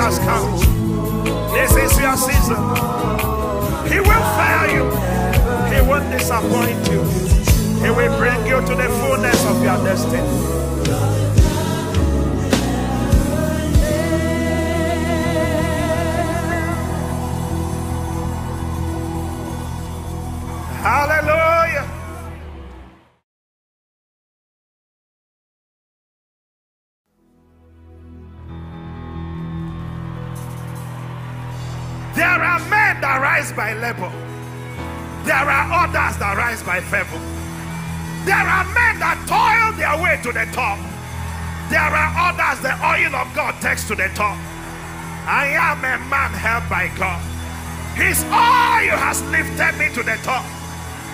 Has come. This is your season. He will fail you. He won't disappoint you. He will bring you to the fullness of your destiny. By labor, there are others that rise by favor. There are men that toil their way to the top. There are others the oil of God takes to the top. I am a man helped by God. His oil has lifted me to the top,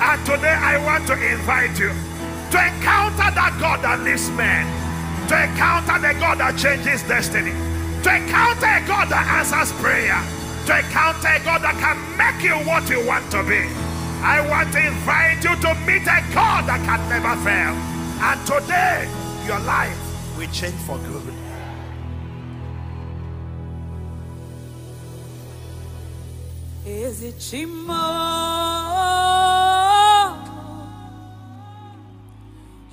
and today I want to invite you to encounter that God that lifts men, to encounter the God that changes destiny, to encounter a God that answers prayer, to encounter a God that can make you what you want to be. I want to invite you to meet a God that can never fail. And today, your life will change for good. Is it Chimo?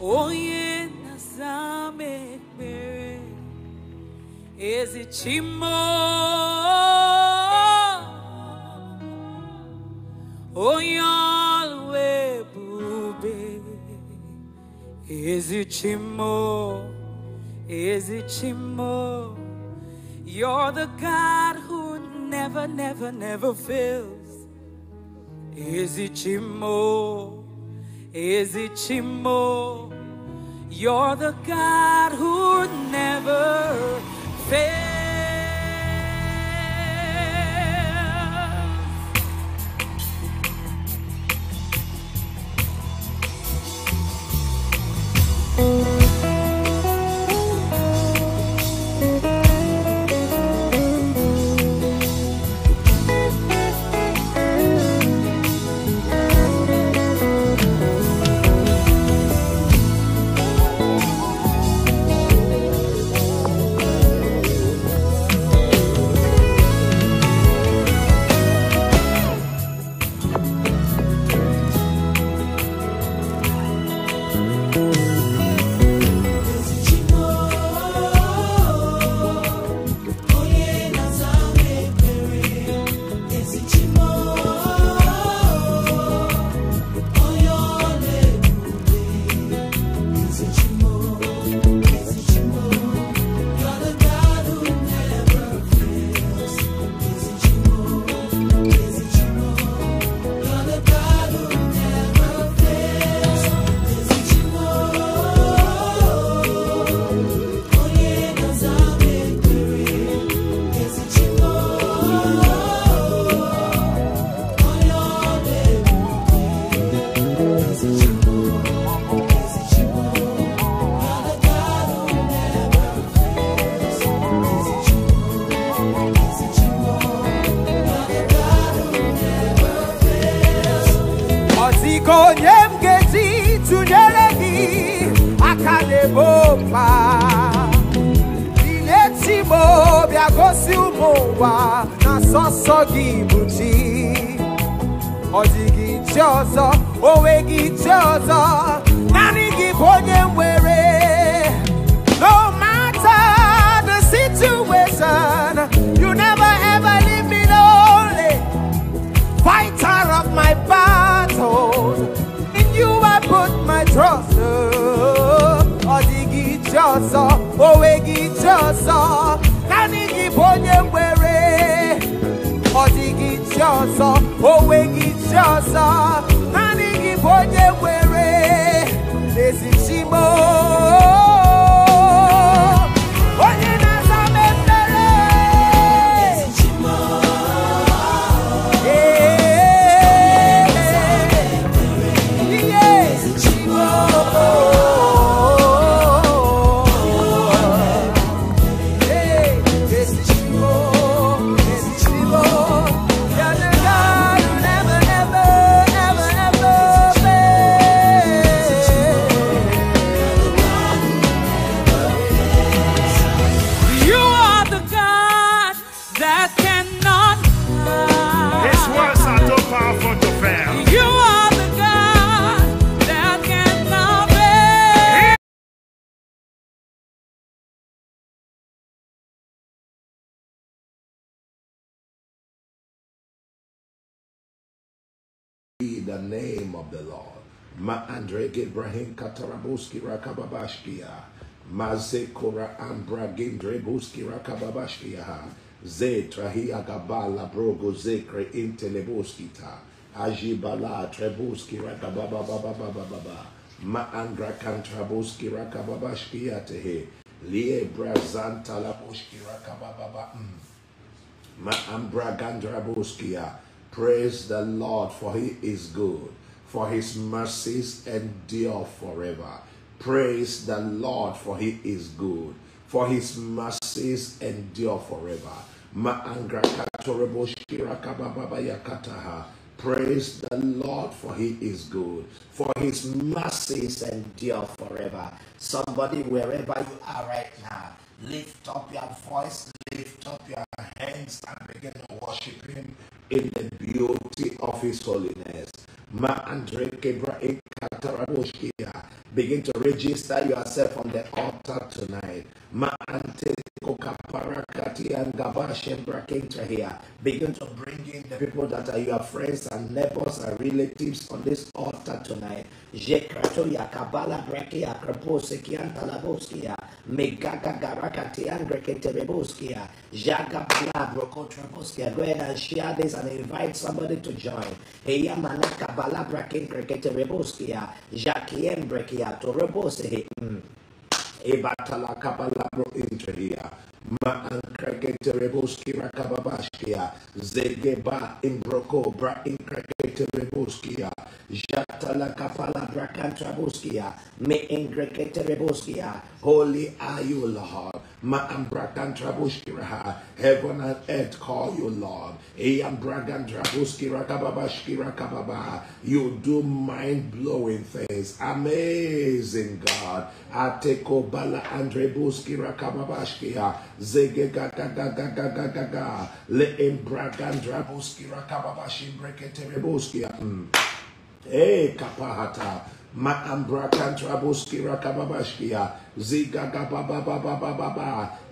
Oh, yeah, is it Chimo? Oh, Yahweh, Bube, is it Chimo? You're the God who never, never, never fails. Is it Chimo? You're the God who never fails. Oh, we get yours. in the name of the Lord. Ma'andre Ibrahim Katarabuski Rakababashkia. Mazekora Ambra Gindrebuski Rakababashkia. Zetrahia Gabala Brogo Zekre Intelebuskita. Ajibala Trebuski Rakababababababa. Ma'andra Kantrabuski Rakababashkia Tehe. Liebra Zanta Labuski Rakabababa. Ma'ambra Gandrabuskia. Praise the Lord, for he is good, for his mercies endure forever. Praise the Lord, for he is good, for his mercies endure forever. Praise the Lord, for he is good, for his mercies endure forever. Somebody, wherever you are right now, lift up your voice, lift up your hands and begin to worship him in the beauty of his holiness. Begin to register yourself on the altar tonight. Begin to bring in the people that are your friends and neighbors and relatives on this altar tonight. Go ahead and share this and invite somebody to join. Ebatala kabalabro interia, ma ankrakete reboski rakababashkia, zegeba imbroko bra inkrakete reboskia, jatala kafala brakantraboskia, me inkrakete reboskia. Holy are you, Lord. Ma ambrakantraboskiraha, heaven and earth call you, Lord. Eambrakantraboskira kababashkira kababa. You do mind-blowing things, amazing God. Ateko bala andrebuskira kababashkia, zegegagagagagagaga, leembrakantraboskira kababashimbraketereboskia. Hey, kapahata. Ma ambrakantraboskira kababashkia.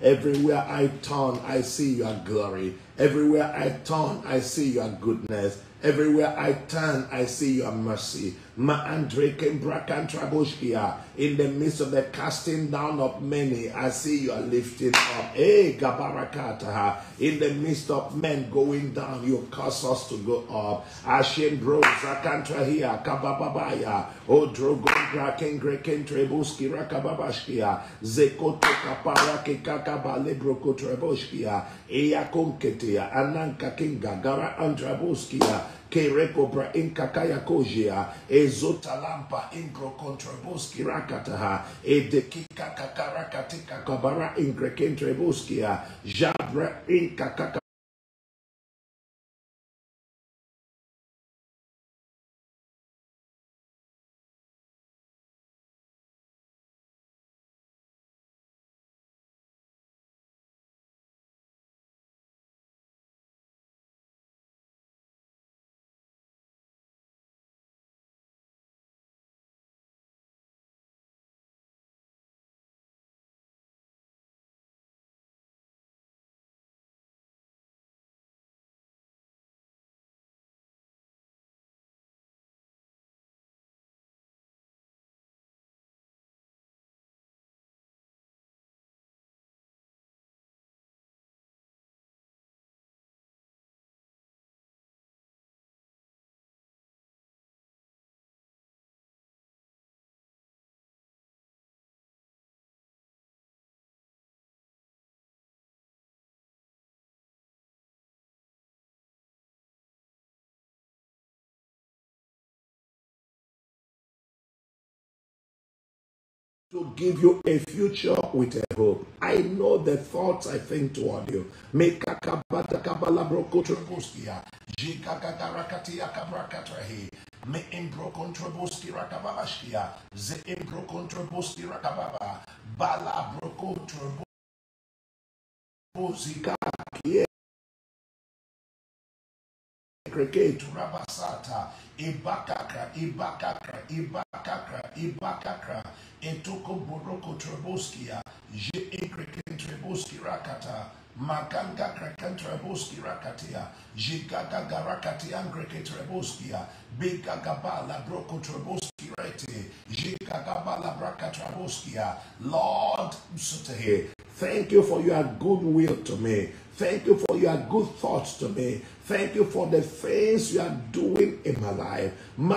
Everywhere I turn, I see your glory. Everywhere I turn, I see your goodness. Everywhere I turn, I see your mercy. In the midst of the casting down of many, I see your lifting up. In the midst of men going down, you cause us to go up. Kereko bra in kakaya kojia, ezota lampa in pro contreboski rakataha, edekika kakarakatika kabara in greken treboskia, jabra in kakaka. To give you a future with a hope. I know the thoughts I think toward you. Me impro controboski rakababashkia. Ze impro controboski rakababa. Bala bro controboski rakababa. Cricket Rabasata, Ibakakra, Ibakakra, Ibakakra, Ibakakra, Etoko Boroko Treboskia, Je Cricket Treboski Rakata, Maganga Krakentreboski Rakatia, Jigaga Garakatian Greketreboski, Bigagabala Brokotreboskia, Jigagabala Brakatraboskia. Lord, thank you for your good will to me. Thank you for your good thoughts to me. Thank you for the things you are doing in my life. Go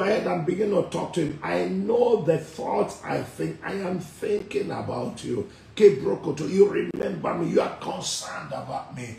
ahead and begin to talk to him. I know the thoughts I think. I am thinking about you. You remember me. You are concerned about me.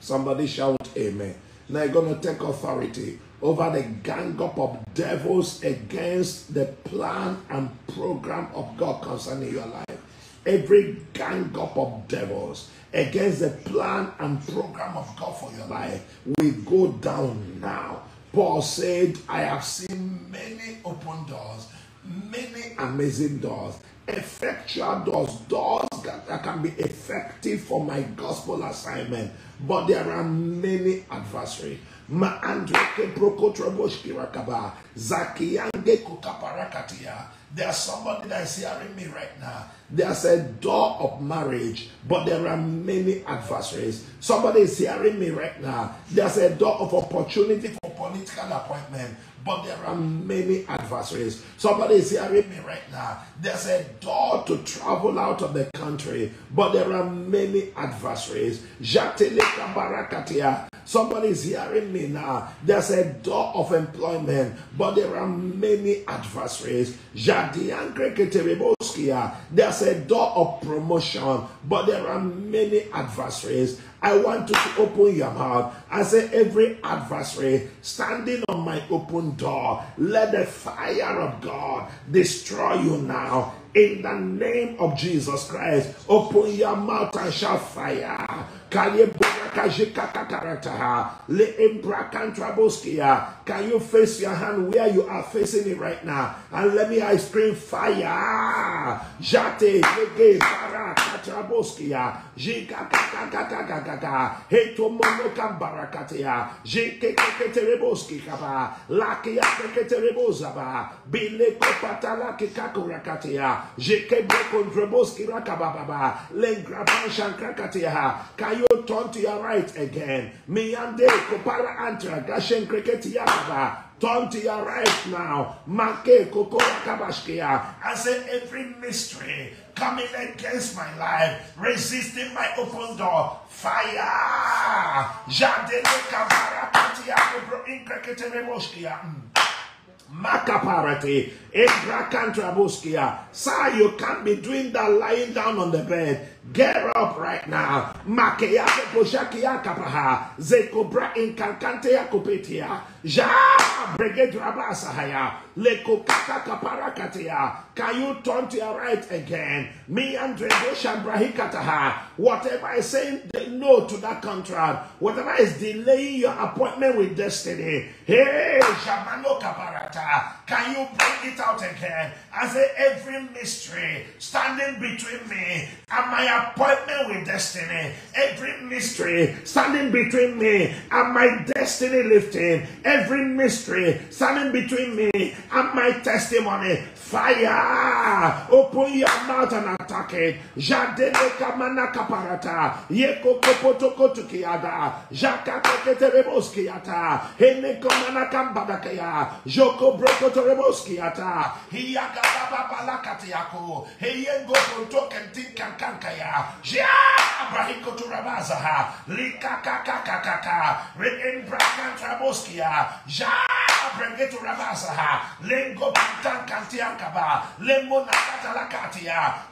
Somebody shout amen. Now you're going to take authority over the gang up of devils against the plan and program of God concerning your life. Every gang up of devils against the plan and program of God for your life will go down now. Paul said, I have seen many open doors, many amazing doors, effectual doors, doors that can be effective for my gospel assignment, but there are many adversaries. There's somebody that is hearing me right now. There's a door of marriage, but there are many adversaries. Somebody is hearing me right now. There's a door of opportunity for political appointment, but there are many adversaries. Somebody is hearing me right now. There's a door to travel out of the country, but there are many adversaries. Somebody is hearing me now. There's a door of employment, but there are many adversaries. There's a door of promotion, but there are many adversaries. I want you to open your mouth and say, every adversary standing on my open door, let the fire of God destroy you now. In the name of Jesus Christ, open your mouth and shout fire. Can you face your hand where you are facing it right now? And let me scream fire. Can you turn to your right again? Turn to your right now. I say every mystery coming against my life, resisting my open door, fire. Makaparati, Ebrakantrabuskia. Sir, you can't be doing that lying down on the bed. Get up right now. Makeyake poshakia kapaha. Zekobra inkankante yakupetia. Ja bregedrabasahaya. Lekokaka kaparakatia. Can you turn to your right again? Me and Dredoshambra. Whatever is saying no to that contract, whatever is delaying your appointment with destiny. Hey, Jamano Kaparata. Can you bring it out again? I say every mystery standing between me and my appointment with destiny, every mystery standing between me and my destiny lifting, every mystery standing between me and my testimony, fire. Open your mouth and attack it. Jadele kamana kaparata, yeko kopotoko tukiada, jaka kokete reboskiata, hene komana kambadakaya, joko brokoto reboskiata, hiyaga babalakatiako, heyengo kontokentinkankan.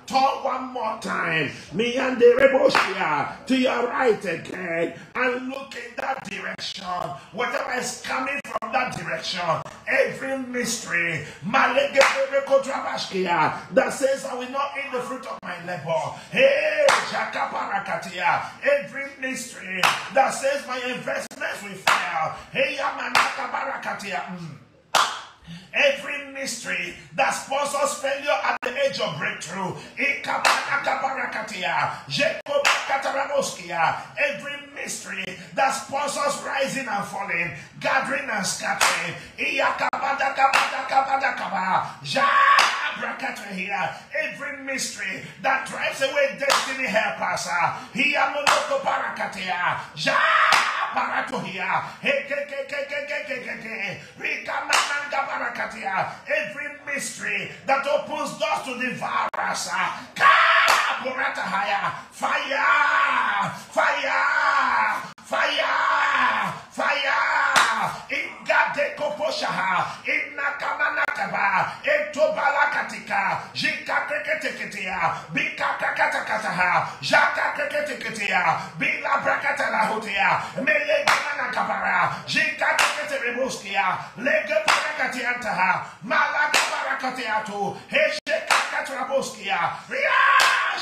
Talk one more time. Me and the Reboshia to your right again and look in that direction. Whatever is coming from that direction, every mystery that says I will not eat the fruit of my labor. Hey, Jakaparakatia, every mystery that says my investments will fail. Hey, Yamanakabarakatia. Every mystery that sponsors failure at the edge of breakthrough. Every mystery that sponsors rising and falling, gathering and scattering. Every mystery that drives away destiny helpers. Every mystery that opens doors to devour us. Fire! Fire! Fire! Fire! Inga de koposhaha, inna kamanakaba, eto balakatika, jika kreketeketia, bika kakakataha, jaka kreketeketia, bila brakatalahutia, mele kamanakabara, jika kreketerebuskia, lege parakatiantaha, malaka barakatiatu, hesheka katrabuskia, ria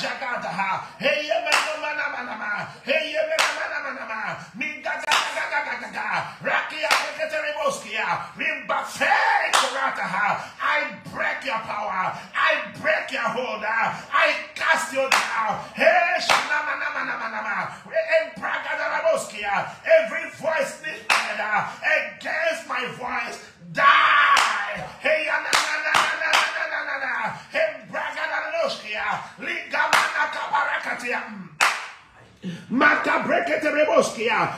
jagadaha, heyemeno manamanama, heyemeno manamanama, I break your power. I break your hold. I cast you down. Every voice lifted against my voice, die. Hey,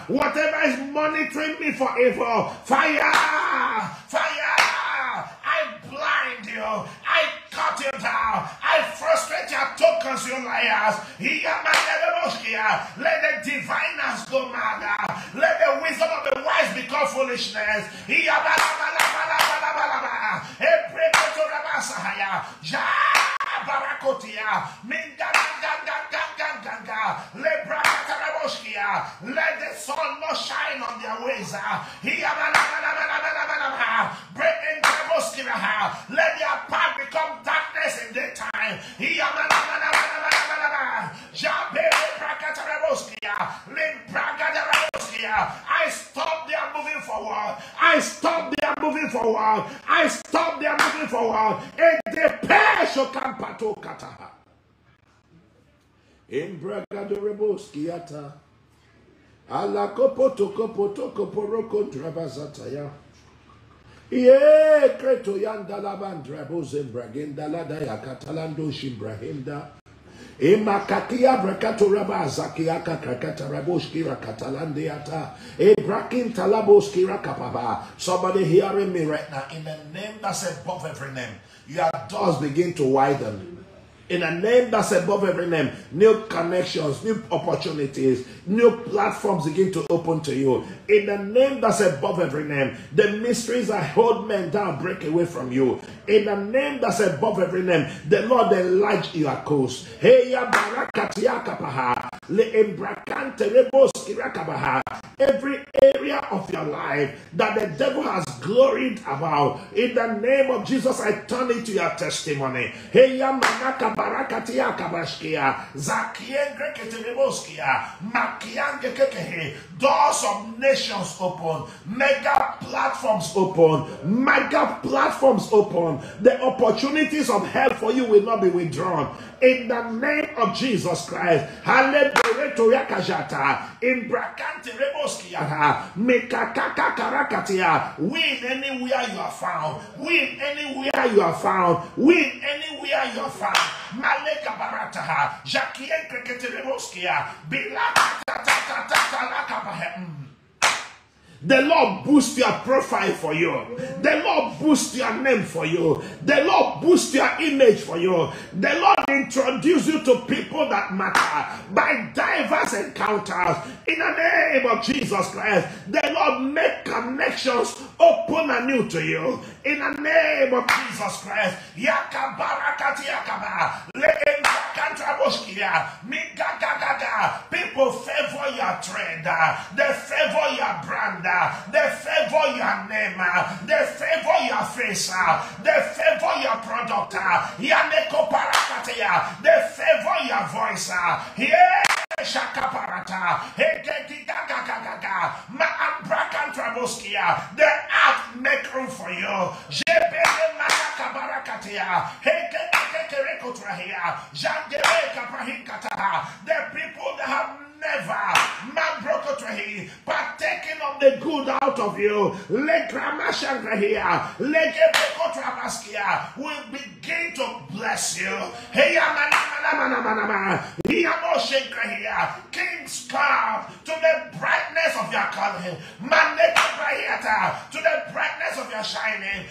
whatever is monitoring me for evil, fire, fire, I blind you, I cut you down, I frustrate your tokens, you liars. Let the diviners go mad, let the wisdom of the wise become foolishness. Let the sun not shine on their ways. Let their path become darkness in daytime. I stop their moving forward. I stop their moving forward. I stop their moving forward. And they perish. In Bragadorebuskiata, ala kopoto drabazataya. Ye kreto yanda labandrabos in Bragenda ladaya catalando shimbrahinda. Emakakia brakato rabazakia kakakata raboskira catalandiata. Ebrakin talaboskira kapaba. Somebody hearing me right now, in the name that's above every name, your doors begin to widen. In a name that's above every name, new connections, new opportunities, new platforms begin to open to you. In the name that's above every name, the mysteries that hold men down break away from you. In the name that's above every name, the Lord enlarge your coast. Every area of your life that the devil has gloried about, in the name of Jesus, I turn it to your testimony. Doors of nations open, mega platforms open, mega platforms open. The opportunities of help for you will not be withdrawn. In the name of Jesus Christ, win anywhere you are found. Win anywhere you are found. Win anywhere you are found. Maleka barataha, Jackie Kreketerevoskia, Bilakatatatatatatalakabahem. The Lord boosts your profile for you. The Lord boosts your name for you. The Lord boosts your image for you. The Lord introduces you to people that matter by diverse encounters. In the name of Jesus Christ, the Lord make connections open and new to you. In the name of Jesus Christ, people favor your trade. They favor your brand. They favor your name. They favor your face. They favor your product. They favor your voice. Yeah. The earth make room for you. The people that have never but taking of the good out of you, will begin to bless you. Kings come to the brightness of your calling, to the brightness of your shining.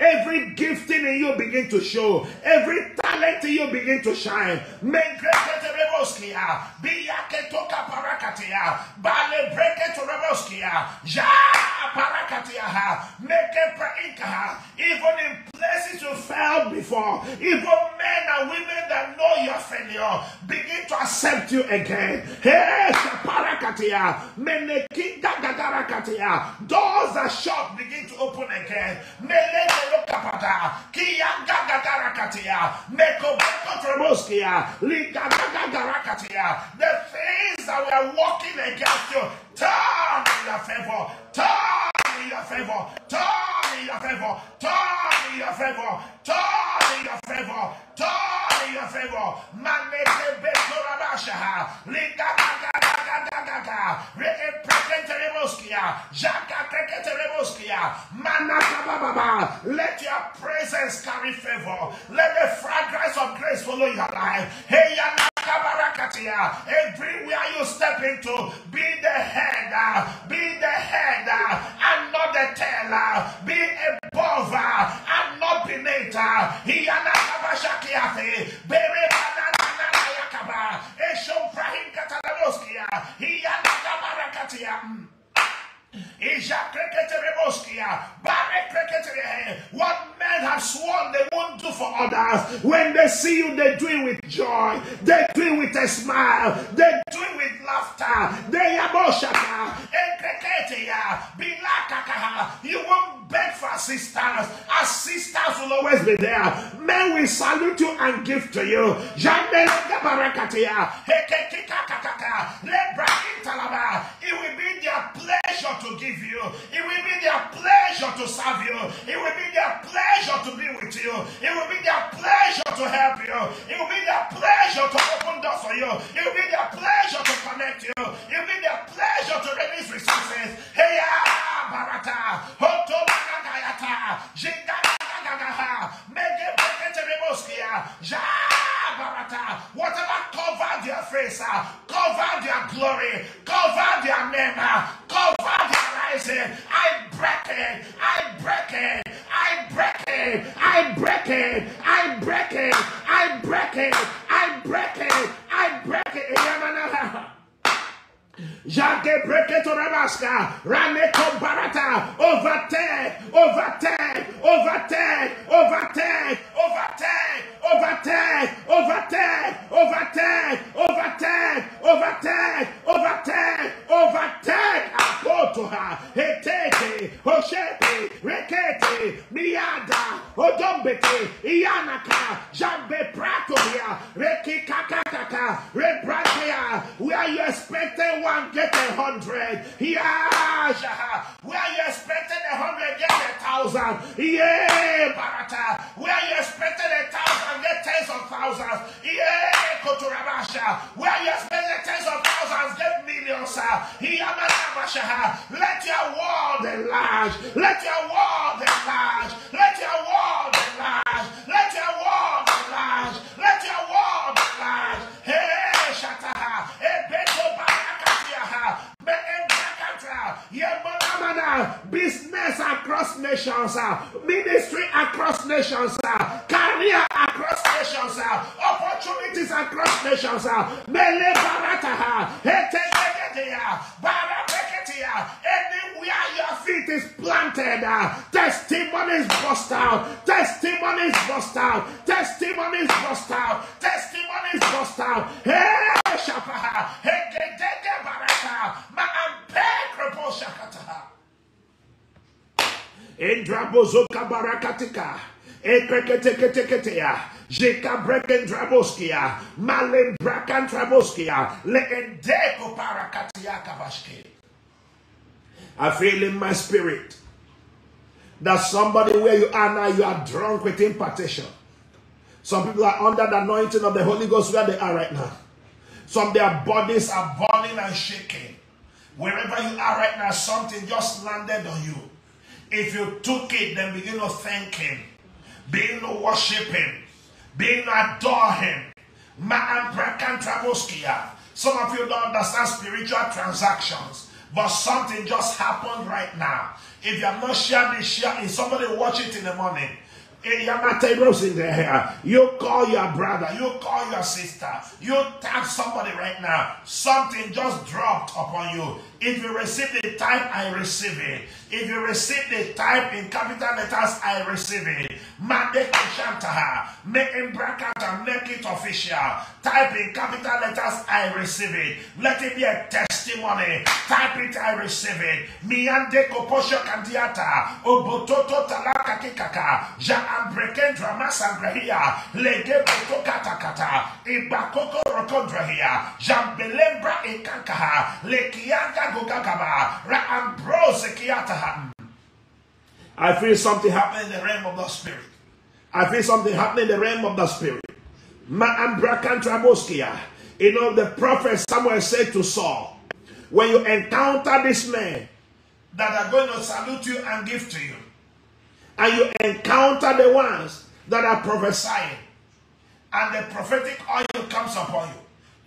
Every gifting in you begin to show. Every talent in you begin to shine. Even in places you failed before, even men and women that know your failure begin to accept you again. Doors that shut begin to open again. The things that were working against you, turn in your favor, turn in your favor, turn in your favor, turn in your favor, turn in your favor, turn in your favor. Manete Betorabasha, let your presence carry favor. Let the fragrance of grace follow your life. Everywhere you step into, be the head, and not the tail, be above and not beneath. What men have sworn they won't do for others, when they see you, they do it with joy, they do it with a smile, they do it with laughter. You won't beg for assistance, assistance will always be there. Men will salute you and give to you. It will be their pleasure to give you. It will be their pleasure to serve you. It will be their pleasure to be with you. It will be their pleasure to help you. It will be their pleasure to open doors for you. It will be their pleasure to connect you. It will be their pleasure to release resources. Hey, Barata, Hoto Bagayata, Jinga Gagaha, Mege Baketareboskia, Ja Barata, whatever covered their face, covered their glory, covered their name, covered their rising. I break it, I break it, I break it, I break it, I break it, I break it, I break it, I break it, Yamanaha. Jake Breketo Rabaska, Raneko Barata, overtake, overtake, overtake, overtake, overtake, overtake, overtake, overtake, overtake, overtake, overtake, overtake, Akotoha, Heteke, Hoshete, Rekete, Miada, Odombete, Ianaka, Jambe Pratoria, Reki Kakakaka, Rebratea, where you expected one, get 100. Yeah, where you expected 100, get 1,000. Yeah, Barata. Where you expected 1,000, get tens of thousands. Yeah, Koturabasha. Where you expected tens of thousands, get millions. Let your world enlarge. Let your world enlarge. Let your world enlarge. Let your world enlarge. Let your world enlarge. Hey, Shataha. Hey, business across nations, ministry across nations, career across nations, opportunities across nations. Anywhere your feet is planted, testimonies bust out, testimonies bust out, testimonies bust out, testimonies bust out. Hey, Shapaha, hey, Endrabozoka barakatika. Ekreketeketeketea. Jeka breken draboskia. Malen brakan draboskia. Le endeko parakatia kavashke. I feel in my spirit that somebody where you are now, you are drunk with impartation. Some people are under the anointing of the Holy Ghost where they are right now. Some their bodies are burning and shaking. Wherever you are right now, something just landed on you. If you took it, then begin to thank Him. Begin to worship Him. Begin to adore Him. Some of you don't understand spiritual transactions, but something just happened right now. If you have not shared this, share it. Somebody watch it in the morning. You call your brother, you call your sister, you tap somebody right now. Something just dropped upon you. If you receive the type, I receive it. If you receive the type in capital letters, I receive it. Make it official. Type in capital letters, I receive it. Let it be a testimony. Type it, I receive it. Miande koposho kandiata. Obototo talaka kikaka. Ja ambreken drama sangrahia. Lege boto katakata. Ibakoko rokondrahia. Jambelembra inkankaha. Lekianga. I feel something happening in the realm of the spirit. I feel something happening in the realm of the spirit. You know, the prophet Samuel said to Saul, when you encounter this man that are going to salute you and give to you, and you encounter the ones that are prophesying, and the prophetic oil comes upon you,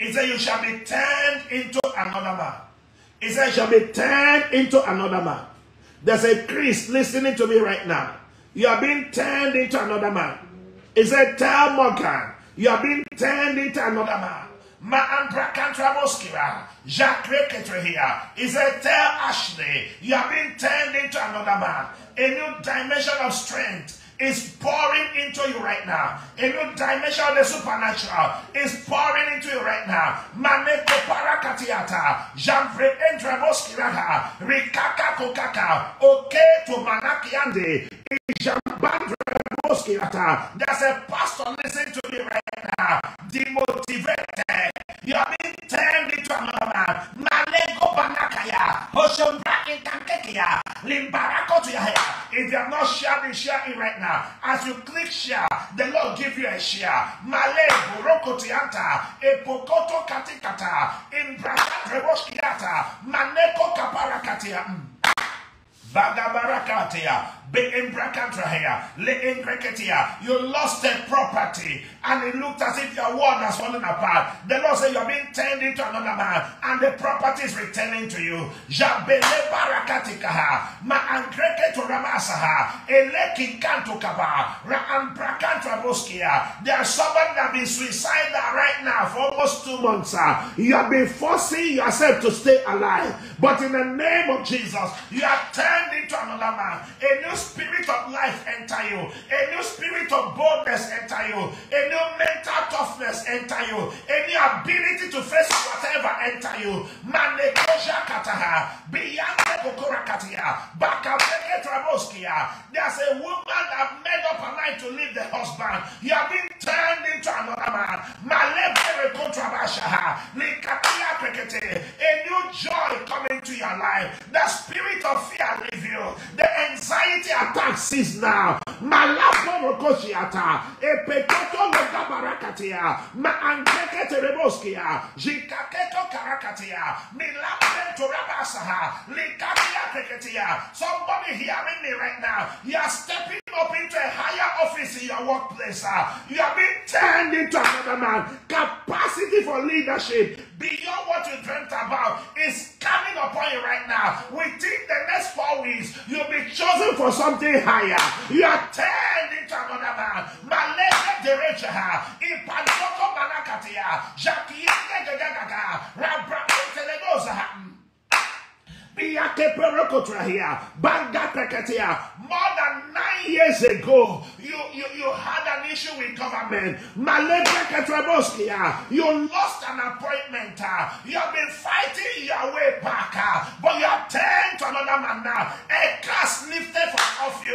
he said, you shall be turned into another man. He said, shall be turned into another man. There's a priest listening to me right now. You are being turned into another man. He said, tell Morgan, you are being turned into another man. He said, tell Ashley, you are being turned into another man. A new dimension of strength is pouring into you right now. A new dimension of the supernatural is pouring into you right now. Maneko parakatiata, jambre entremoskiraha, rikaka kokaka, okay to manakiande, ijambandremoskirata. There's a pastor listening to me right now. Demotivated. You have been turned into another man. Maneko banakaya, hoshambra intankekia, limbarako to yahaya. If you have not shared it, share it right now. As you click share, the Lord give you a share. Male burokotiata, epokoto katikata, imbraka reboskiata, maneko kaparakatia, bagabarakatia, be imbrakatrahia, le imbrakatia. You lost a property, and it looked as if your world has fallen apart. The Lord said you are being turned into another man, and the property is returning to you. Jabele barakatikaha, ma angreke to ramasaha, eleki kanto kaba, raambrakatraboskia. There are somebody that been suicidal right now for almost 2 months. You have been forcing yourself to stay alive, but in the name of Jesus, you are turned into another man. A new spirit of life enter you. A new spirit of boldness enter you. A new mental toughness enter you. A new ability to face whatever enter you. Manekoja kataha, beyande kokora katia, bakabeke tramoskia. There's a woman that made up her mind to leave the husband. You have been turned into another man. Malevere kontrabashaha, likatia prekete. A new joy coming to your life. The spirit of fear leave you. The anxiety attack cease now. Malafo rokoshiata, epekoto logabarakatia, ma angekete reboskia, jikaketo karakatia, milapento rabasaha, likakia keketia. Somebody hearing me right now, you are stepping up into a higher office in your workplace. You are being turned into another man. Capacity for leadership beyond what you dreamt about is coming upon you right now. Within the next 4 weeks, you'll be chosen for something higher. You are turned into another man. Malaya derechaha, ipanoko manakatia, jakienge gagaga, rabrakotenegozaha. More than 9 years ago, you had an issue with government. You lost an appointment. You have been fighting your way back, but you are turned to another man now. A curse lifted from off you.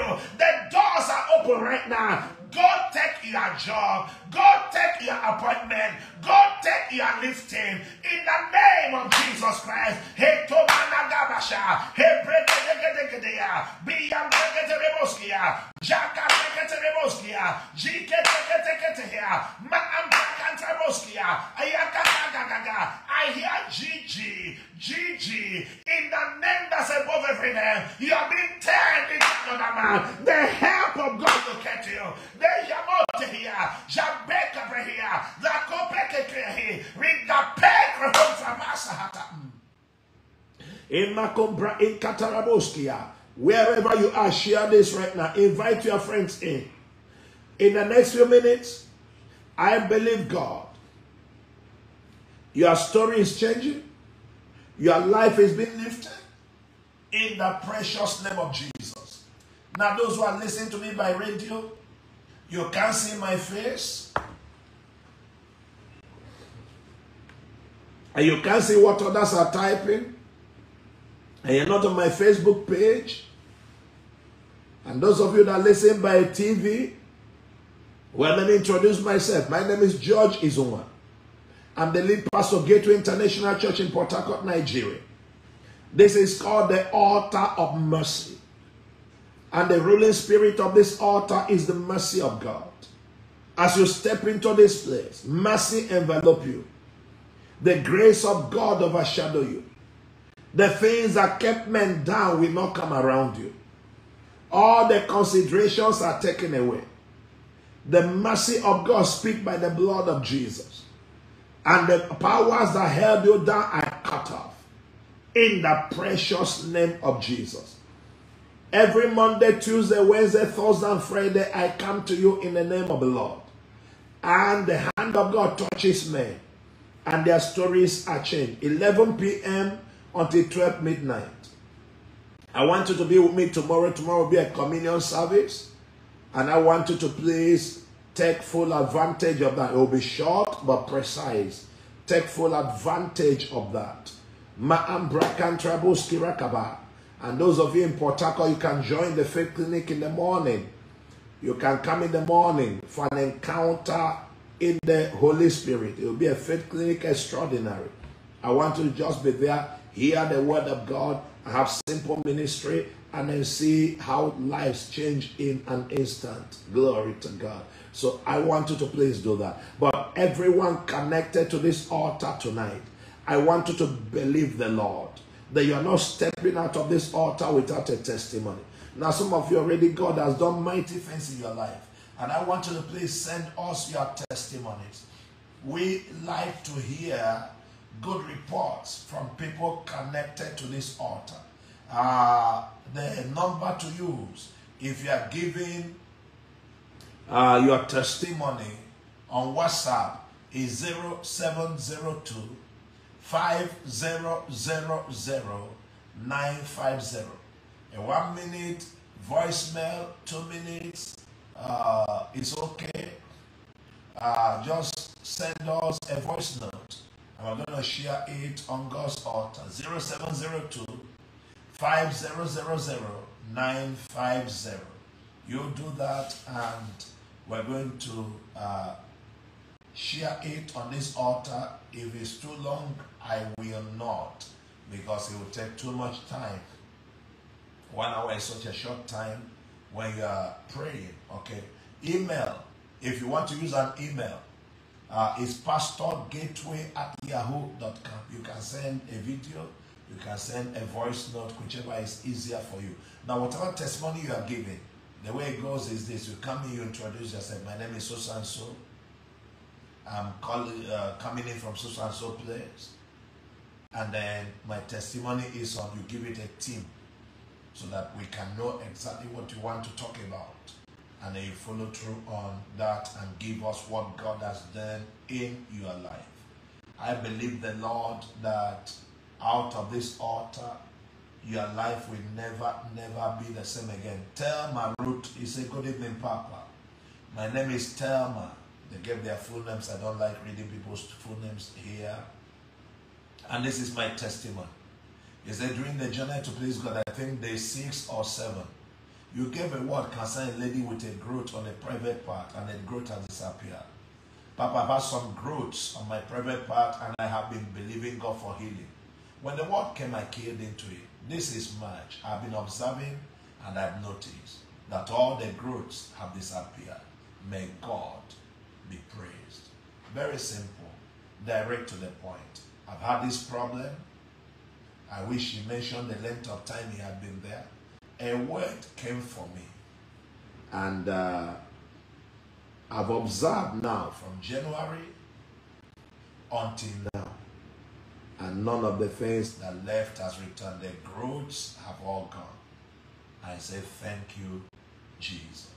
now. God take your job. God take your appointment. God take your lifting. In the name of Jesus Christ. Hey, Tomanagabasha. Hey, Breketeketeketea. Biyam Breketereboskia. Jaka Breketereboskia. Jiketeketeketea. Maam Breketereboskia. Ayakakakakaka. I hear GG. GG. In the name that's above every name. You have been turned into another man. The help of God will get you. Wherever you are, share this right now. Invite your friends in. In the next few minutes, I believe God. Your story is changing. Your life is being lifted. In the precious name of Jesus. Now those who are listening to me by radio, you can't see my face. And you can't see what others are typing. And you're not on my Facebook page. And those of you that listen by TV, well, let me introduce myself. My name is George Izunwa. I'm the lead pastor of Gateway International Church in Port Harcourt, Nigeria. This is called the Altar of Mercy. And the ruling spirit of this altar is the mercy of God. As you step into this place, mercy envelop you. The grace of God overshadow you. The things that kept men down will not come around you. All the considerations are taken away. The mercy of God speaks by the blood of Jesus. And the powers that held you down are cut off. In the precious name of Jesus. Every Monday, Tuesday, Wednesday, Thursday, and Friday, I come to you in the name of the Lord. And the hand of God touches men. And their stories are changed. 11 p.m. until 12 midnight. I want you to be with me tomorrow. Tomorrow will be a communion service. And I want you to please take full advantage of that. It will be short but precise. Take full advantage of that. And those of you in Port Harcourt, you can join the Faith Clinic in the morning. You can come in the morning for an encounter in the Holy Spirit. It will be a Faith Clinic extraordinary. I want you to just be there, hear the word of God, have simple ministry, and then see how lives change in an instant. Glory to God. So I want you to please do that. But everyone connected to this altar tonight, I want you to believe the Lord. That you are not stepping out of this altar without a testimony. Now some of you already, God has done mighty things in your life. And I want you to please send us your testimonies. We like to hear good reports from people connected to this altar. The number to use, if you are giving your testimony on WhatsApp, is 0702. 5000950. A 1 minute voicemail, 2 minutes. It's okay. Just send us a voice note. And we're going to share it on God's altar. 0702 5000950. You do that, and we're going to share it on this altar. If it's too long, I will not, because it will take too much time. 1 hour is such a short time when you are praying. Okay. Email, if you want to use an email, it's pastorgateway@yahoo.com. You can send a video, you can send a voice note, whichever is easier for you. Now, whatever testimony you are giving, the way it goes is this: you come in, you introduce yourself. My name is so and so. I'm coming in from so and so place, and then my testimony is on. You give it a theme so that we can know exactly what you want to talk about, and then you follow through on that and give us what God has done in your life. I believe the Lord that out of this altar, your life will never be the same again. Thelma Root, you say, "Good evening, Papa. My name is Thelma." They gave their full names. I don't like reading people's full names here. And this is my testimony. Is that during the journey to please God, I think day 6 or 7, You gave a word concerning a lady with a growth on a private part, and the growth has disappeared. Papa, I've had some growths on my private part, and I have been believing God for healing. When the word came, I keyed into it. This is March. I've been observing, and I've noticed that all the growths have disappeared. May God be praised. Very simple, direct to the point. I've had this problem. I wish he mentioned the length of time he had been there. A word came for me, and I've observed now from January until now, and none of the things that left has returned. The growths have all gone. I say thank you, Jesus.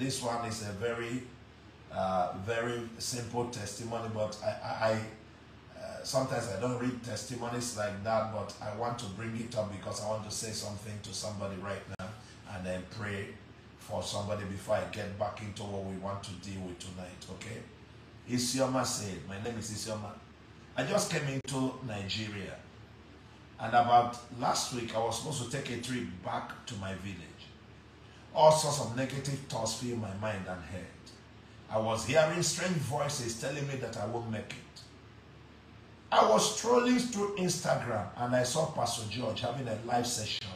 This one is a very simple testimony, but I sometimes I don't read testimonies like that, but I want to bring it up because I want to say something to somebody right now and then pray for somebody before I get back into what we want to deal with tonight, okay? Isioma said, my name is Isioma. I just came into Nigeria, and about last week I was supposed to take a trip back to my village. All sorts of negative thoughts filled my mind and head. I was hearing strange voices telling me that I won't make it. I was strolling through Instagram, and I saw Pastor George having a live session,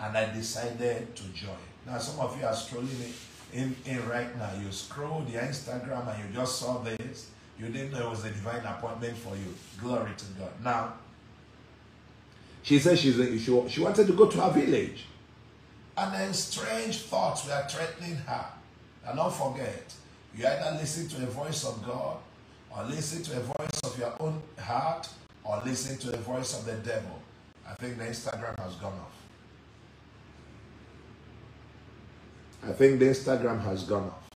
and I decided to join. Now some of you are strolling in right now. You scrolled your Instagram and you just saw this. You didn't know it was a divine appointment for you. Glory to God. Now, she said she wanted to go to her village. And then strange thoughts were threatening her. And don't forget, you either listen to a voice of God, or listen to a voice of your own heart, or listen to a voice of the devil. I think the Instagram has gone off. I think the Instagram has gone off.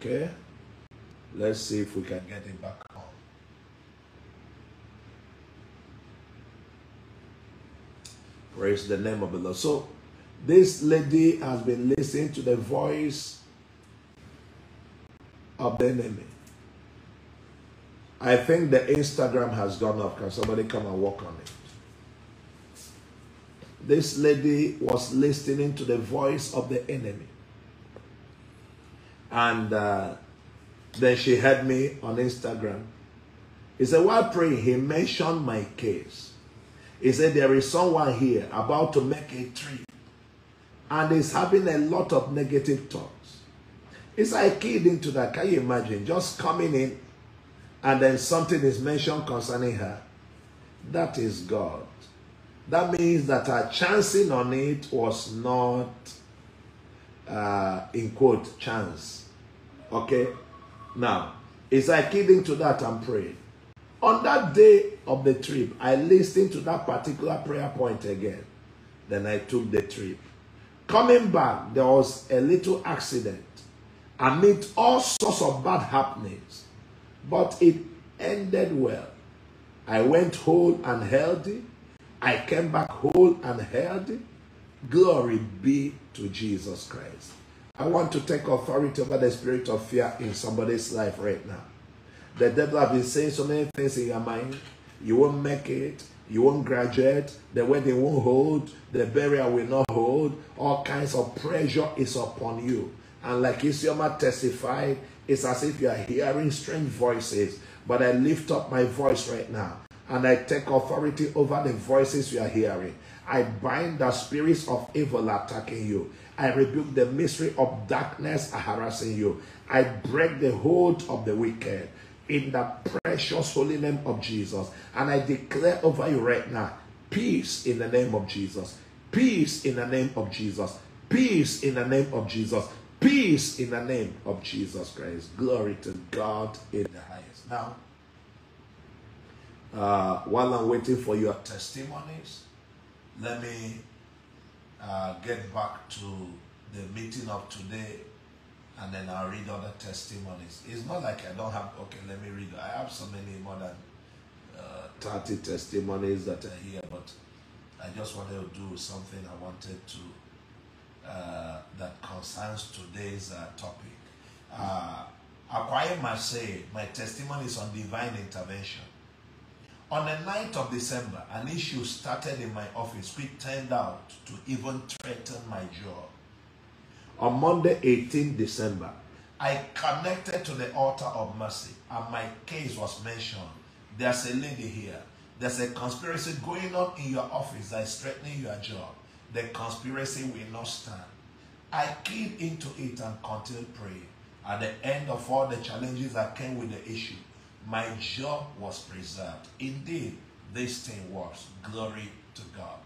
Okay, let's see if we can get it back on. Praise the name of the Lord. So this lady has been listening to the voice of the enemy. I think the Instagram has gone off. Can somebody come and work on it? This lady was listening to the voice of the enemy. And then she had me on Instagram. He said, while praying, he mentioned my case. He said, there is someone here about to make a trip, and is having a lot of negative thoughts. It's like I keyed into that. Can you imagine? Just coming in, and then something is mentioned concerning her. That is God. That means that her chancing on it was not, in quote, chance. Okay? Now, it's like keyed to that and prayed. On that day of the trip, I listened to that particular prayer point again. Then I took the trip. Coming back, there was a little accident amid all sorts of bad happenings, but it ended well. I went whole and healthy. I came back whole and healthy. Glory be to Jesus Christ. I want to take authority over the spirit of fear in somebody's life right now. The devil has been saying so many things in your mind. You won't make it. You won't graduate. The wedding won't hold. The burial will not hold. All kinds of pressure is upon you. And like Isioma testified, it's as if you are hearing strange voices. But I lift up my voice right now, and I take authority over the voices you are hearing. I bind the spirits of evil attacking you. I rebuke the mystery of darkness harassing you. I break the hold of the wicked in the precious holy name of Jesus. And I declare over you right now, peace in the name of Jesus. Peace in the name of Jesus. Peace in the name of Jesus. Peace in the name of Jesus Christ. Glory to God in the highest. Now, while I'm waiting for your testimonies, let me get back to the meeting of today, and then I'll read other testimonies. It's not like I don't have, okay, let me read. I have so many more than 30 testimonies that are here, but I just wanted to do something I wanted to, that concerns today's topic. Akwayema said, my testimony is on divine intervention. On the 9th of December, an issue started in my office which turned out to even threaten my job. On Monday, 18th December, I connected to the Altar of Mercy and my case was mentioned. There's a lady here. There's a conspiracy going on in your office that is threatening your job. The conspiracy will not stand. I keyed into it and continued praying. At the end of all the challenges that came with the issue, my job was preserved. Indeed, this thing was. Glory to God.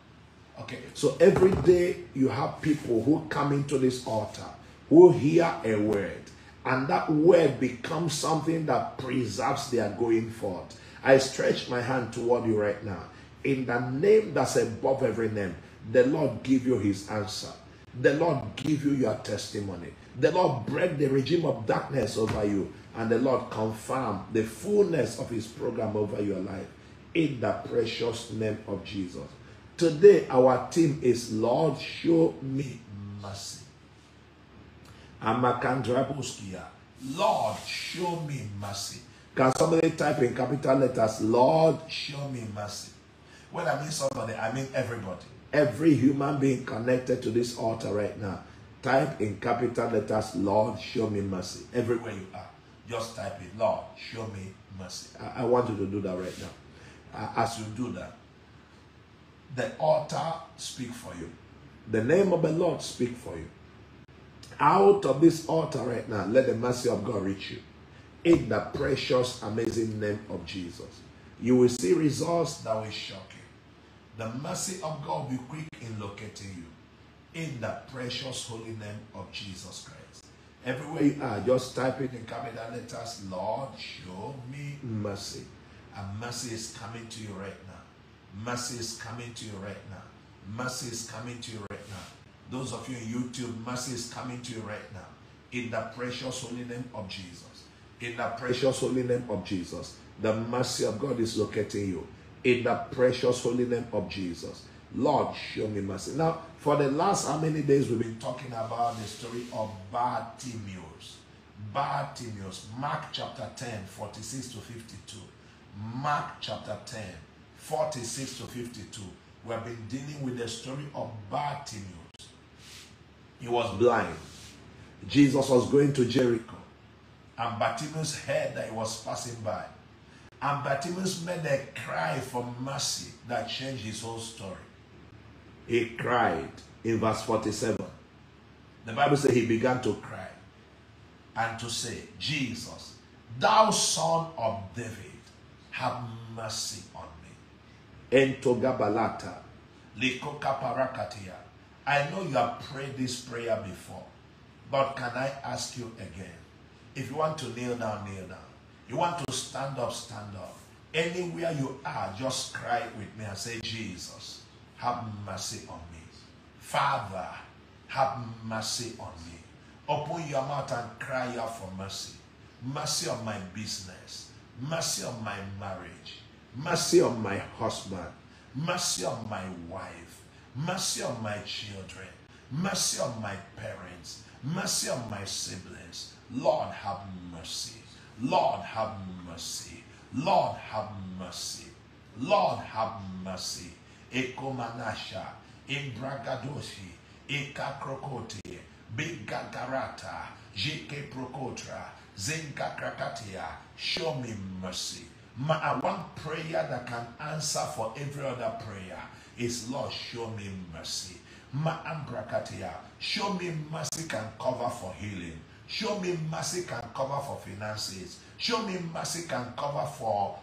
Okay, so every day you have people who come into this altar, who hear a word, and that word becomes something that preserves their going forth. I stretch my hand toward you right now. In the name that's above every name, the Lord give you his answer. The Lord give you your testimony. The Lord break the regime of darkness over you. And the Lord confirm the fullness of his program over your life. In the precious name of Jesus. Today, our theme is, Lord, show me mercy. Lord, show me mercy. Can somebody type in capital letters, Lord, show me mercy? When I mean somebody, I mean everybody. Every human being connected to this altar right now, type in capital letters, Lord, show me mercy. Everywhere you are, just type it, Lord, show me mercy. I want you to do that right now. As you do that, the altar speak for you. The name of the Lord speak for you. Out of this altar right now, let the mercy of God reach you. In the precious, amazing name of Jesus. You will see results that will shock you. The mercy of God will be quick in locating you. In the precious holy name of Jesus Christ. Everywhere you are, just type it in capital letters, Lord, show me mercy. And mercy is coming to you right now. Mercy is coming to you right now. Mercy is coming to you right now. Those of you on YouTube, mercy is coming to you right now. In the precious holy name of Jesus. In the precious holy name of Jesus. The mercy of God is locating you. In the precious holy name of Jesus. Lord, show me mercy. Now, for the last how many days we've been talking about the story of Bartimaeus. Bartimaeus, Mark chapter 10, 46 to 52. Mark chapter 10, 46 to 52. We have been dealing with the story of Bartimaeus. He was blind. Jesus was going to Jericho. And Bartimaeus heard that he was passing by. And Bartimaeus made a cry for mercy that changed his whole story. He cried in verse 47. The Bible says he began to cry and to say, Jesus, thou son of David, have mercy on me. Entogabalata. Likokaparakatia. I know you have prayed this prayer before, but can I ask you again? If you want to kneel down, kneel down. You want to stand up, stand up. Anywhere you are, just cry with me and say, Jesus, have mercy on me. Father, have mercy on me. Open your mouth and cry out for mercy. Mercy on my business. Mercy on my marriage. Mercy on my husband. Mercy on my wife. Mercy on my children. Mercy on my parents. Mercy on my siblings. Lord, have mercy. Lord, have mercy. Lord, have mercy. Lord, have mercy. Ekomanasha, Imbragadoshi, Ekakrokote, Bigagarata, Jike Prokotra, Zingakrakatia. Show me mercy. One prayer that can answer for every other prayer is, Lord, show me mercy. Ma'ambrakatia. Show me mercy can cover for healing. Show me mercy can cover for finances. Show me mercy can cover for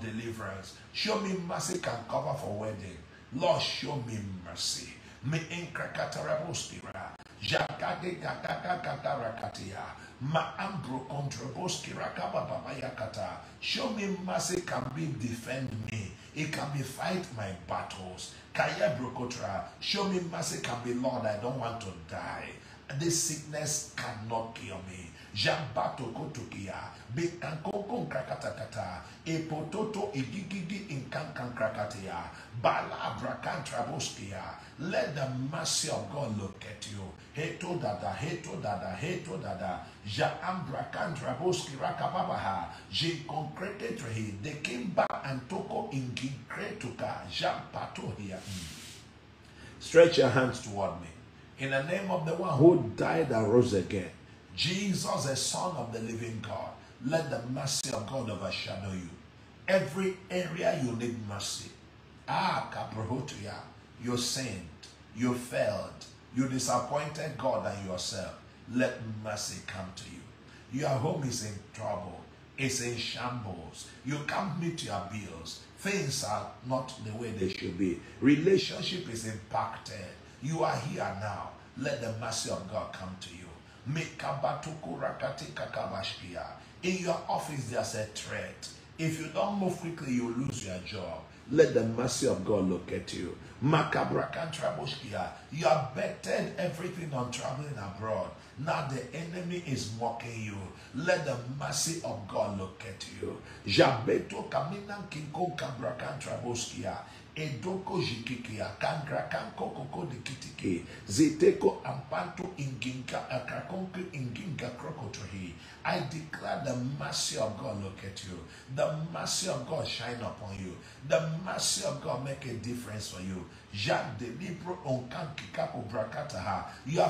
deliverance. Show me mercy can cover for wedding. Lord, show me mercy. Me inkrakataraboskira. Jakade gagagagarakatia. Ma ambrokontraboskira kabababayakata. Show me mercy can be defend me. It can be fight my battles. Kaya brokotra. Show me mercy can be Lord, I don't want to die. This sickness cannot kill me. Jambato kotokia, be kankokon krakatakata, e pototo edigigi in kankan krakatea, bala brakan traboskia. Let the mercy of God look at you. Heto dada, heto dada, heto dada, ja ambrakan traboski rakababaha, je concretetrahi, de kimba antoko ingikretuka, jampatohia. Stretch your hands toward me. In the name of the one who died and rose again, Jesus, the Son of the living God, let the mercy of God overshadow you. Every area you need mercy. Ah, kaprohotuya, you sinned, you failed, you disappointed God and yourself. Let mercy come to you. Your home is in trouble. It's in shambles. You can't meet your bills. Things are not the way they should be. Relationship is impacted. You are here now. Let the mercy of God come to you. In your office, there's a threat. If you don't move quickly, you lose your job. Let the mercy of God look at you. You have betted everything on traveling abroad. Now the enemy is mocking you. Let the mercy of God look at you. Edoko jikikia, kangrakan kokoko dikitiki, zeteko ampanto inginka, akrakonki inginka krokotohi. I declare the mercy of God look at you. The mercy of God shine upon you. The mercy of God make a difference for you. You are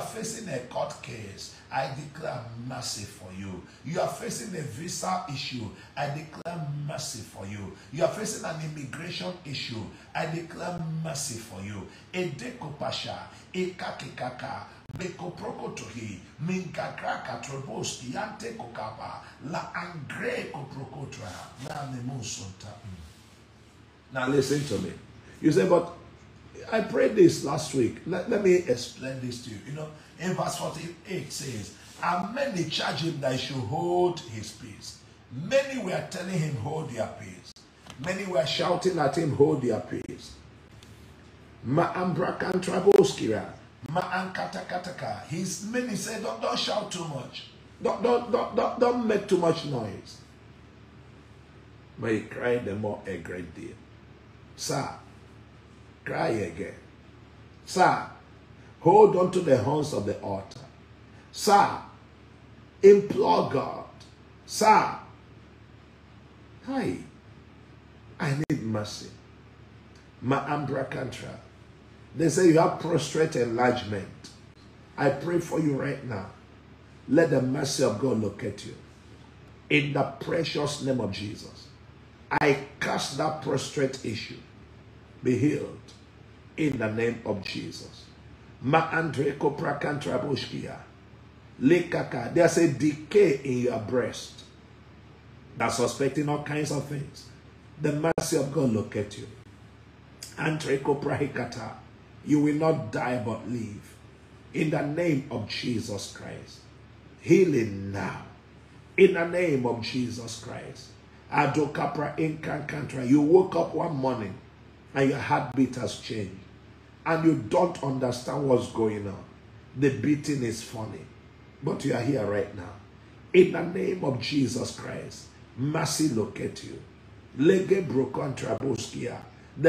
facing a court case. I declare mercy for you. You are facing a visa issue. I declare mercy for you. You are facing an immigration issue. I declare mercy for you. Edekopasha, ekakekaka, bekoprokotohi, minkakaka troboski, yante kokapa, la angre koprokotra, la nemusonta. Now listen to me. You say, but I prayed this last week. Let me explain this to you. You know, in verse 48 says, and many charged him that he should hold his peace. Many were telling him, hold your peace. Many were shouting at him, hold your peace. His many said, don't shout too much. Don't make too much noise. But he cried the more a great deal. Sir, cry again. Sir, hold on to the horns of the altar. Sir, implore God. Sir, hi, I need mercy. Ma ambra kantra. They say you have prostrate enlargement. I pray for you right now. Let the mercy of God look at you. In the precious name of Jesus, I cast that prostrate issue. Be healed in the name of Jesus. There's a decay in your breast that's suspecting all kinds of things. The mercy of God look at you. You will not die but live. In the name of Jesus Christ. Healing now. In the name of Jesus Christ. You woke up one morning and your heartbeat has changed. And you don't understand what's going on. The beating is funny. But you are here right now. In the name of Jesus Christ, mercy locate you. The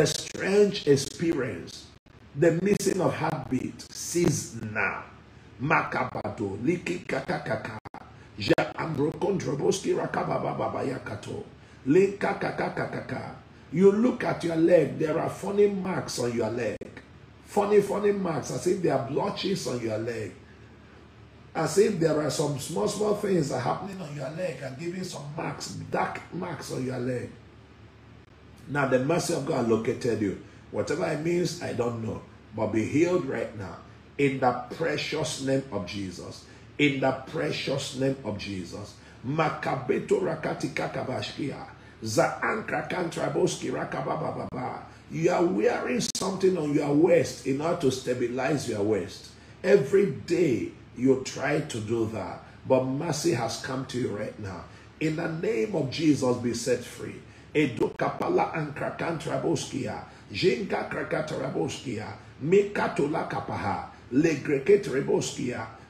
strange experience, the missing of heartbeat, cease now. You look at your leg, there are funny marks on your leg. Funny marks, as if there are blotches on your leg. As if there are some small things that are happening on your leg and giving some marks, dark marks on your leg. Now the mercy of God located you. Whatever it means, I don't know. But be healed right now. In the precious name of Jesus. In the precious name of Jesus. Makabeto rakati kakabashkia. You are wearing something on your waist in order to stabilize your waist. Every day you try to do that, but mercy has come to you right now. In the name of Jesus, be set free.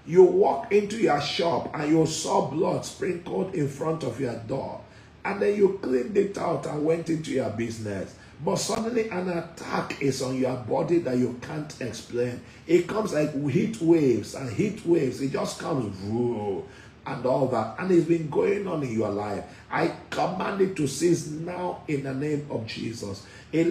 You walk into your shop and you saw blood sprinkled in front of your door, and then you cleaned it out and went into your business. But suddenly an attack is on your body that you can't explain. It comes like heat waves and heat waves. It just comes and all that. And it's been going on in your life. I command it to cease now in the name of Jesus. There's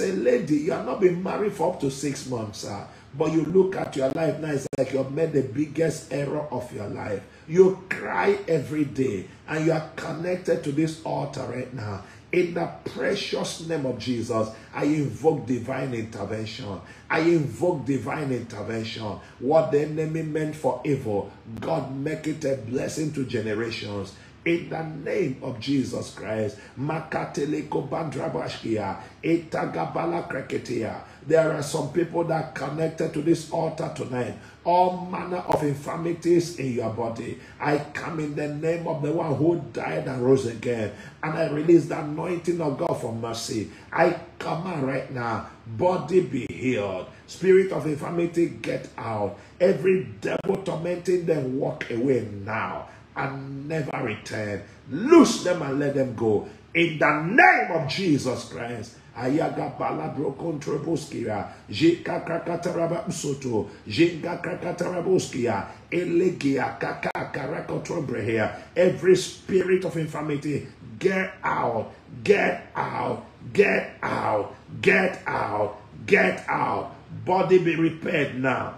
a lady, you have not been married for up to 6 months, but you look at your life now, it's like you've made the biggest error of your life. You cry every day, and you are connected to this altar right now. In the precious name of Jesus, I invoke divine intervention. I invoke divine intervention. What the enemy meant for evil, God make it a blessing to generations. In the name of Jesus Christ, there are some people that are connected to this altar tonight. All manner of infirmities in your body, I come in the name of the one who died and rose again, and I release the anointing of God for mercy. I command right now, body be healed. Spirit of infirmity, get out. Every devil tormenting them, walk away now and never return. Loose them and let them go. In the name of Jesus Christ. Ayaga palabro controbuskia, Jika Krakataraba Usoto, Jinga Krakatarabuskia, Elegia Kaka Karakotrobrehia. Every spirit of infirmity, get out, get out, get out, get out, get out. Body be repaired now.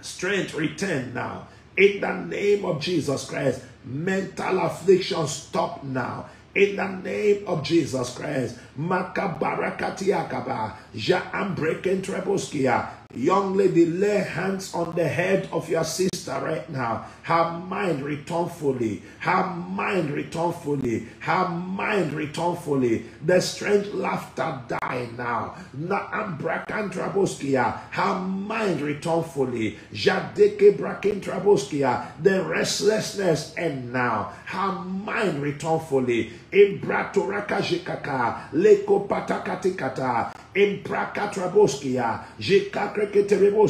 Strength return now. In the name of Jesus Christ, mental affliction, stop now. In the name of Jesus Christ, Makabarakatiakaba, Jaambreken Trebuskia. Young lady, lay hands on the head of your sister right now. Her mind return fully. Her mind return fully. Her mind return fully. The strange laughter die now. Naambrakan Traboskia. Her mind return fully. Jadeke Brakin Traboskia. The restlessness end now. Her mind return fully. Imbratorakajikaka. Leko patakatikata. Imbrakatraboskia. Jikakra. A woman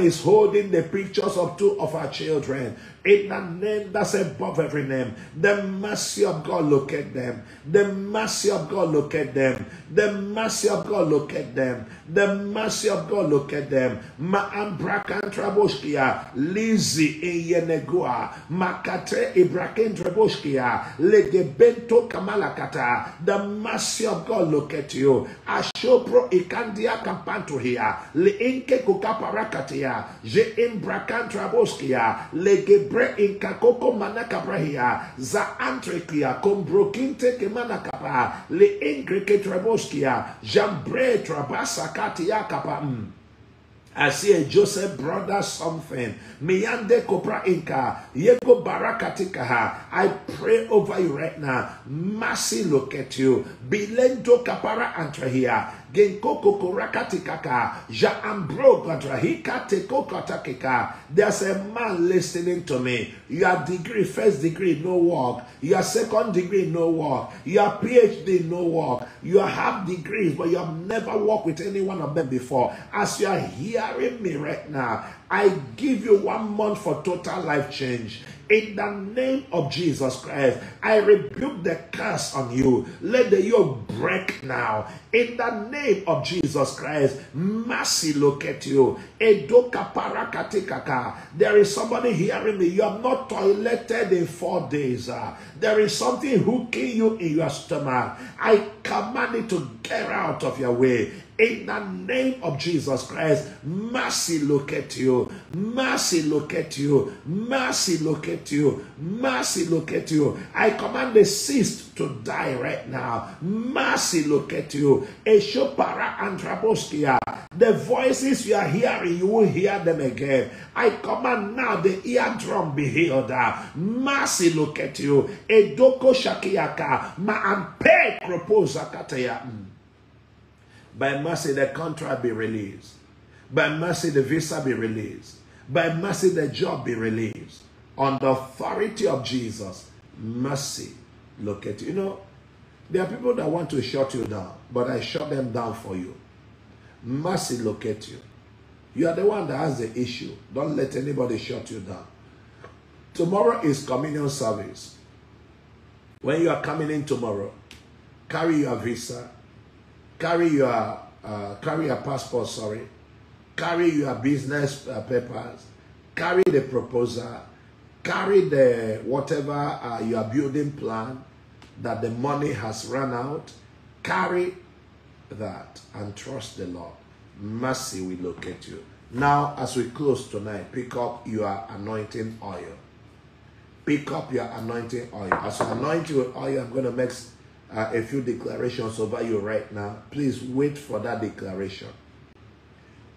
is holding the pictures of 2 of her children. In the name that's above every name, the mercy of God locate them. The mercy of God locate them. The mercy of God locate them. The mercy of God locate them. Maambrakan Traboskia, Lizzie Eyenegua, Makate Ibraken Traboskia, Legebento Kamalakata. The mercy of God locate you. Ashopro Ikandia Kampantu here, Leinke Kukaparakatia, Je Imbrakan Traboskia, Legebento. In kakoko manakabrahia za antrekia kombrokinte kemanakapa le ingreke traboskia jambre trabasa katia kapa. I see a Joseph brother something. Miyande kopra inka. Yego barakatikaha. I pray over you right now. Mercy locate you. Bilendo kapara antrahia. Genko kokorakatikaka. Ja ambro gadrahika teko katakika. There's a man listening to me. Your degree, first degree, no work. Your second degree, no work. Your PhD, no work. You have degrees, but you have never worked with any one of them before. As you are here, hearing me right now, I give you 1 month for total life change. In the name of Jesus Christ, I rebuke the curse on you. Let the yoke break now. In the name of Jesus Christ, mercy locate you. There is somebody hearing me. You have not toileted in 4 days. There is something hooking you in your stomach. I command it to get out of your way. In the name of Jesus Christ, mercy locate you. Mercy locate you. Mercy locate you. Mercy locate you. I command the cyst to die right now. Mercy locate you. Eshopara and Traboskia. The voices you are hearing, you will hear them again. I command now the eardrum be healed. Mercy locate you. Edoko shakiaka. Maampe kroposa kataya. By mercy, the contract be released. By mercy, the visa be released. By mercy, the job be released. On the authority of Jesus, mercy. Look at you. You know, There are people that want to shut you down, but I shut them down for you. Mercy locate you. You are the one that has the issue. Don't let anybody shut you down. Tomorrow is communion service. When you are coming in tomorrow, carry your visa, carry your passport, carry your business papers, carry the proposal, carry the whatever your building plan that the money has run out, carry that and trust the Lord. Mercy will locate you. Now, as we close tonight, pick up your anointing oil. Pick up your anointing oil. As you anoint your oil, I'm going to make a few declarations over you right now. Please wait for that declaration.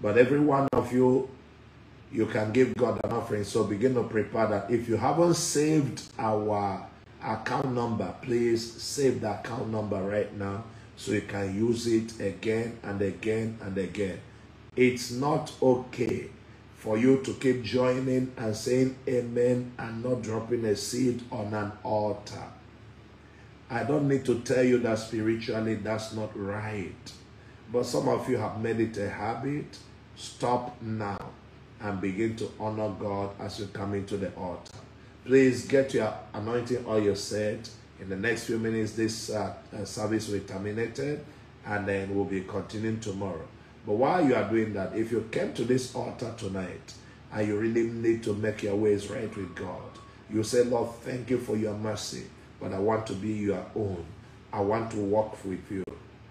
But every one of you, you can give God an offering. So begin to prepare that. If you haven't saved our account number, please save the account number right now so you can use it again and again and again. It's not okay for you to keep joining and saying amen and not dropping a seed on an altar. I don't need to tell you that spiritually that's not right. But some of you have made it a habit. Stop now and begin to honor God as you come into the altar. Please get your anointing oil set. In the next few minutes, this service will be terminated, and then we'll be continuing tomorrow. But while you are doing that, if you came to this altar tonight and you really need to make your ways right with God, you say, Lord, thank you for your mercy, but I want to be your own. I want to walk with you.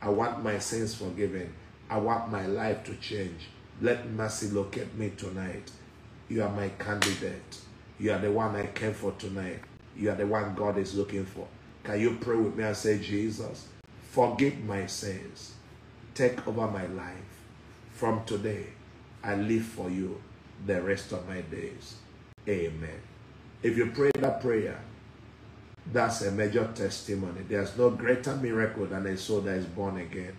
I want my sins forgiven. I want my life to change. Let mercy locate me tonight. You are my candidate. You are the one I came for tonight. You are the one God is looking for. Can you pray with me and say, Jesus, forgive my sins. Take over my life. From today, I live for you the rest of my days. Amen. If you pray that prayer, that's a major testimony. There's no greater miracle than a soul that is born again.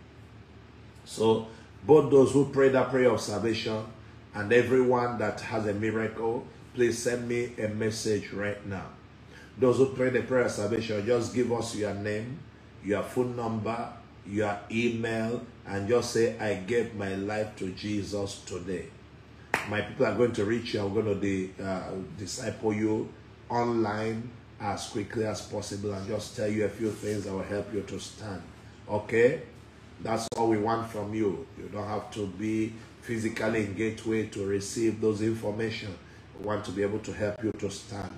So, both those who pray that prayer of salvation and everyone that has a miracle, please send me a message right now. Those who pray the prayer of salvation, just give us your name, your phone number, your email, and just say, I gave my life to Jesus today. My people are going to reach you. I'm going to disciple you online as quickly as possible and just tell you a few things that will help you to stand. Okay? That's all we want from you. You don't have to be physically in Gateway to receive those information. We want to be able to help you to stand.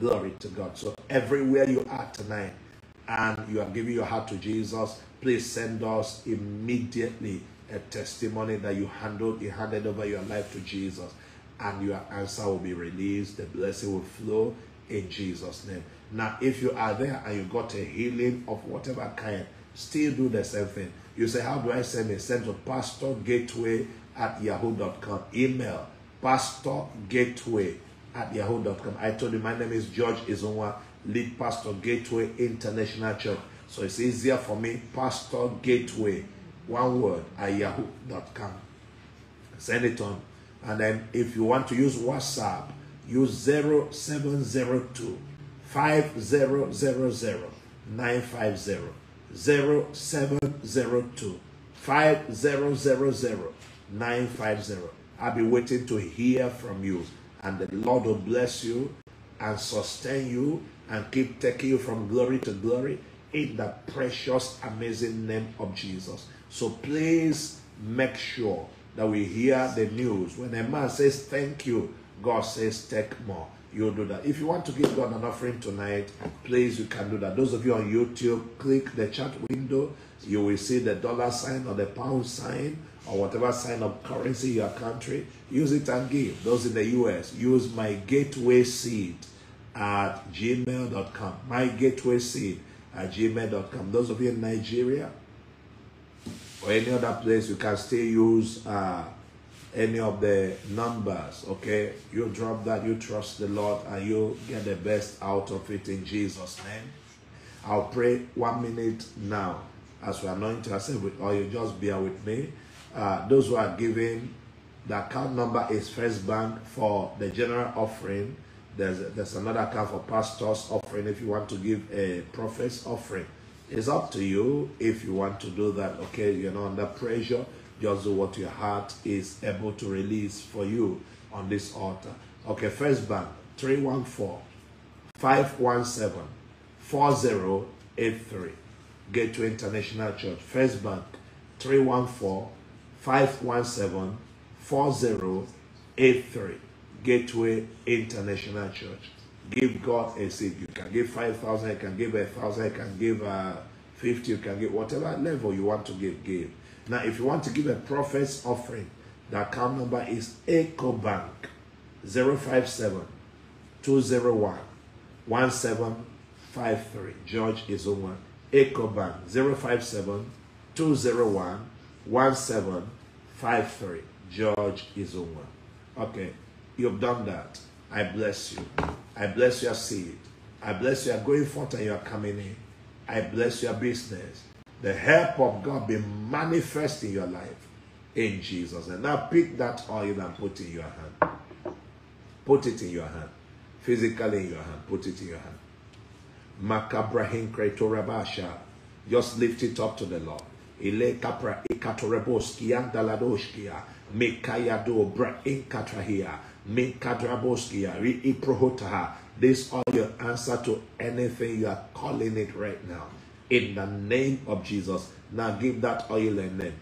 Glory to God. So everywhere you are tonight and you are giving your heart to Jesus, please send us immediately a testimony that you handed over your life to Jesus, and your answer will be released. The blessing will flow in Jesus' name. Now, if you are there and you got a healing of whatever kind, still do the same thing. You say, how do I send it? Send to pastorgateway@yahoo.com. Email pastorgateway@yahoo.com. I told you my name is George Izunwa, lead pastor, Gateway International Church. So it's easier for me, Pastor Gateway, one word, @yahoo.com. Send it on. And then if you want to use WhatsApp, use 0702-5000-950. 0702-5000-950. I'll be waiting to hear from you. And the Lord will bless you and sustain you and keep taking you from glory to glory, in the precious, amazing name of Jesus. So please make sure that we hear the news. When a man says, thank you, God says, take more. You'll do that. If you want to give God an offering tonight, please, you can do that. Those of you on YouTube, click the chat window. You will see the $ sign or the £, or whatever sign of currency in your country. Use it and give. Those in the US, use mygatewayseed@gmail.com. mygatewayseed@gmail.com. Those of you in Nigeria or any other place, you can still use any of the numbers, okay? You drop that, you trust the Lord, and you get the best out of it in Jesus' name. I'll pray 1 minute now as we anoint ourselves with oil. Just bear with me. Those who are giving, the account number is First Bank for the general offering. There's another account for pastor's offering if you want to give a prophet's offering. It's up to you if you want to do that. Okay, you're not under pressure. Just do what your heart is able to release for you on this altar. Okay, First Bank, 314-517-4083. Gateway International Church. First Bank, 314-517-4083. Gateway International Church. Give God a seed. You can give 5,000, you can give 1,000, you can give 50, you can give whatever level you want to give, give. Now, if you want to give a prophet's offering, the account number is EcoBank 057-201-1753. George Izunwa. EcoBank 057-201-1753. George Izunwa. Okay, you've done that. I bless you. I bless your seed. I bless you are going forth and you are coming in. I bless your business. The help of God be manifest in your life in Jesus. And now pick that oil and put it in your hand. Put it in your hand. Physically in your hand. Put it in your hand. Makabrahin Kretorabasha. Just lift it up to the Lord. Ile kapra ikatoreboskiya daladoshkiya. Mekayado bra inkatrahia. This all your answer to anything you are calling it right now. In the name of Jesus. Now give that oil a name.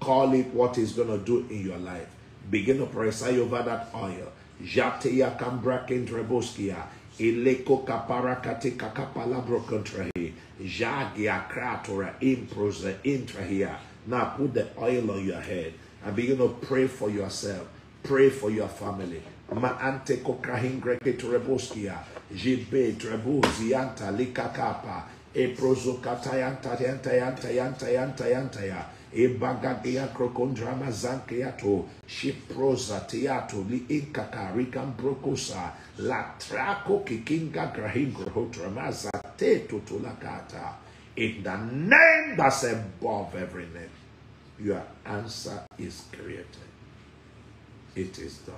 Call it what it's going to do in your life. Begin to prophesy over that oil. Jateya kambra kentreboskiya. Ileko kapara katika kapalabro kontrahi. Jagia kratora improza intrahia. Now put the oil on your head and begin to pray for yourself. Pray for your family. Maante kokrahin greke treboskia, jibe trebuzi anta likakapa, eprozokata yanta ya, ebagagia krokondrama zankeato, shiproza teato li inkaka rikan brokosa, la trako kikinga grahin grohotrama zate tutulakata. In the name that's above every name, your answer is created. It is done.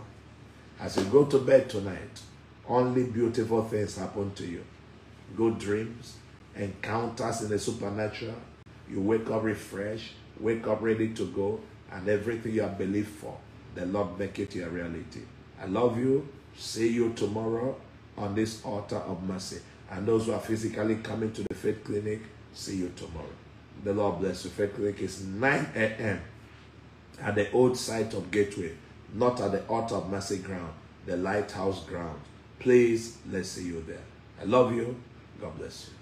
As you go to bed tonight, only beautiful things happen to you. Good dreams, encounters in the supernatural. You wake up refreshed, wake up ready to go, and everything you have believed for, the Lord make it your reality. I love you. See you tomorrow on this altar of mercy. And those who are physically coming to the Faith Clinic, see you tomorrow. The Lord bless you. Faith Clinic is 9 a.m. at the old site of Gateway. Not at the Altar of Mercy ground, the Lighthouse ground. Please, let's see you there. I love you. God bless you.